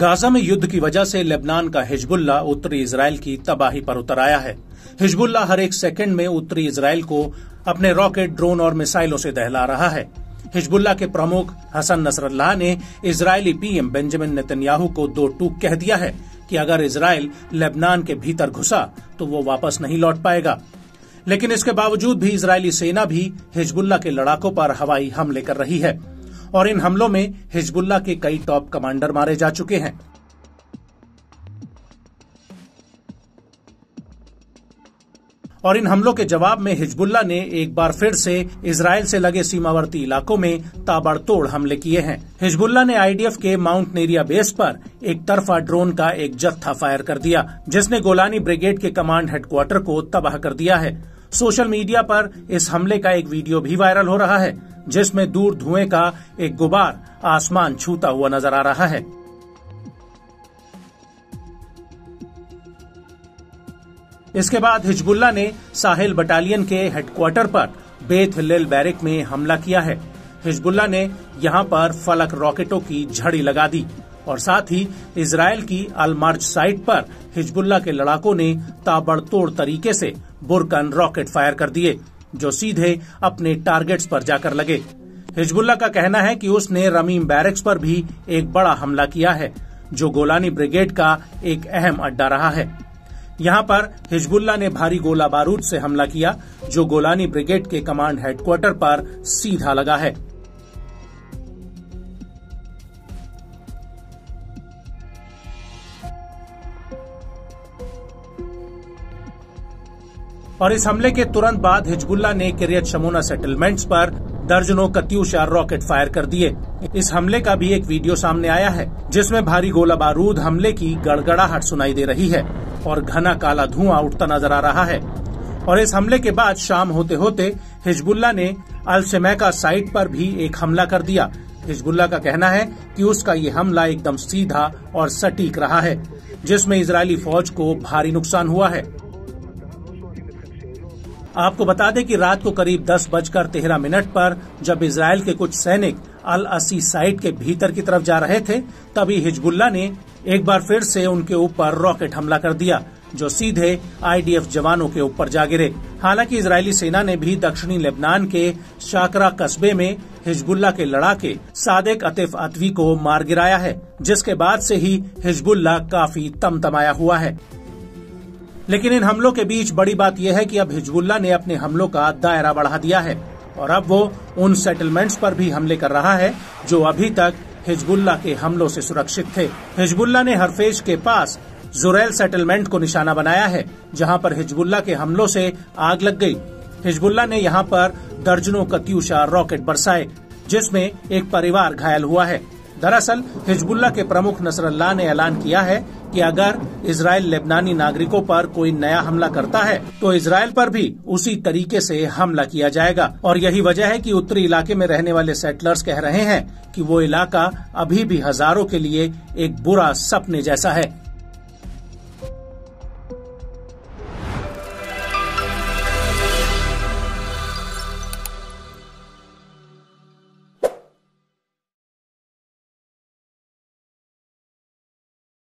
Gaza में युद्ध की वजह से लेबनान का हिजबुल्लाह उत्तरी इजराइल की तबाही पर उतर आया है। हिजबुल्लाह हर एक सेकंड में उत्तरी इजराइल को अपने रॉकेट, ड्रोन और मिसाइलों से दहला रहा है। हिजबुल्लाह के प्रमुख हसन नसरल्लाह ने इजरायली पीएम बेंजामिन नेतन्याहू को दो टूक कह दिया है कि अगर इजराइल लेबनान के भीतर घुसा तो वो वापस नहीं लौट पाएगा। लेकिन इसके बावजूद भी इजरायली सेना भी हिजबुल्लाह के लड़ाकों पर हवाई हमले कर रही है और इन हमलों में हिजबुल्लाह के कई टॉप कमांडर मारे जा चुके हैं। और इन हमलों के जवाब में हिजबुल्लाह ने एक बार फिर से इजराइल से लगे सीमावर्ती इलाकों में ताबड़तोड़ हमले किए हैं। हिजबुल्लाह ने आईडीएफ के माउंट नेरिया बेस पर एक तरफा ड्रोन का एक जत्था फायर कर दिया, जिसने गोलानी ब्रिगेड के कमांड हेडक्वार्टर को तबाह कर दिया है। सोशल मीडिया पर इस हमले का एक वीडियो भी वायरल हो रहा है, जिसमें दूर धुएं का एक गुबार आसमान छूता हुआ नजर आ रहा है। इसके बाद हिजबुल्लाह ने साहेल बटालियन के हेडक्वार्टर पर बेथ हिल बैरेक में हमला किया है। हिजबुल्लाह ने यहां पर फलक रॉकेटों की झड़ी लगा दी और साथ ही इजराइल की अलमार्ज साइट पर हिजबुल्लाह के लड़ाकों ने ताबड़तोड़ तरीके से बुर्कन रॉकेट फायर कर दिए, जो सीधे अपने टारगेट्स पर जाकर लगे। हिजबुल्लाह का कहना है कि उसने रमीम बैरेक्स पर भी एक बड़ा हमला किया है, जो गोलानी ब्रिगेड का एक अहम अड्डा रहा है। यहाँ पर हिजबुल्लाह ने भारी गोला बारूद से हमला किया, जो गोलानी ब्रिगेड के कमांड हेडक्वार्टर पर सीधा लगा है। और इस हमले के तुरंत बाद हिजबुल्लाह ने कैरियत शमुना सेटलमेंट्स पर दर्जनों कत्यूषा रॉकेट फायर कर दिए। इस हमले का भी एक वीडियो सामने आया है, जिसमें भारी गोला बारूद हमले की गड़गड़ाहट सुनाई दे रही है और घना काला धुआं उठता नजर आ रहा है। और इस हमले के बाद शाम होते होते हिजबुल्लाह ने अल सेमेका साइट पर भी एक हमला कर दिया। हिजबुल्लाह का कहना है कि उसका ये हमला एकदम सीधा और सटीक रहा है, जिसमें इजरायली फौज को भारी नुकसान हुआ है। आपको बता दें कि रात को करीब 10:13 पर जब इजराइल के कुछ सैनिक अल असी साइट के भीतर की तरफ जा रहे थे, तभी हिजबुल्लाह ने एक बार फिर से उनके ऊपर रॉकेट हमला कर दिया, जो सीधे आईडीएफ जवानों के ऊपर जा गिरे। हालांकि इजरायली सेना ने भी दक्षिणी लेबनान के शाकरा कस्बे में हिजबुल्लाह के लड़ाके सादेक अतिफ अतवी को मार गिराया है, जिसके बाद से ही हिजबुल्लाह काफी तमतमाया हुआ है। लेकिन इन हमलों के बीच बड़ी बात यह है कि अब हिजबुल्लाह ने अपने हमलों का दायरा बढ़ा दिया है और अब वो उन सेटलमेंट्स पर भी हमले कर रहा है, जो अभी तक हिजबुल्लाह के हमलों से सुरक्षित थे। हिजबुल्लाह ने हरफेज के पास जुरैल सेटलमेंट को निशाना बनाया है, जहां पर हिजबुल्लाह के हमलों से आग लग गई। हिजबुल्लाह ने यहां पर दर्जनों कत्यूषा रॉकेट बरसाए, जिसमें एक परिवार घायल हुआ है। दरअसल हिजबुल्लाह के प्रमुख नसरल्लाह ने ऐलान किया है कि अगर इजराइल लेबनानी नागरिकों पर कोई नया हमला करता है तो इजराइल पर भी उसी तरीके से हमला किया जाएगा। और यही वजह है कि उत्तरी इलाके में रहने वाले सेटलर्स कह रहे हैं कि वो इलाका अभी भी हजारों के लिए एक बुरा सपने जैसा है।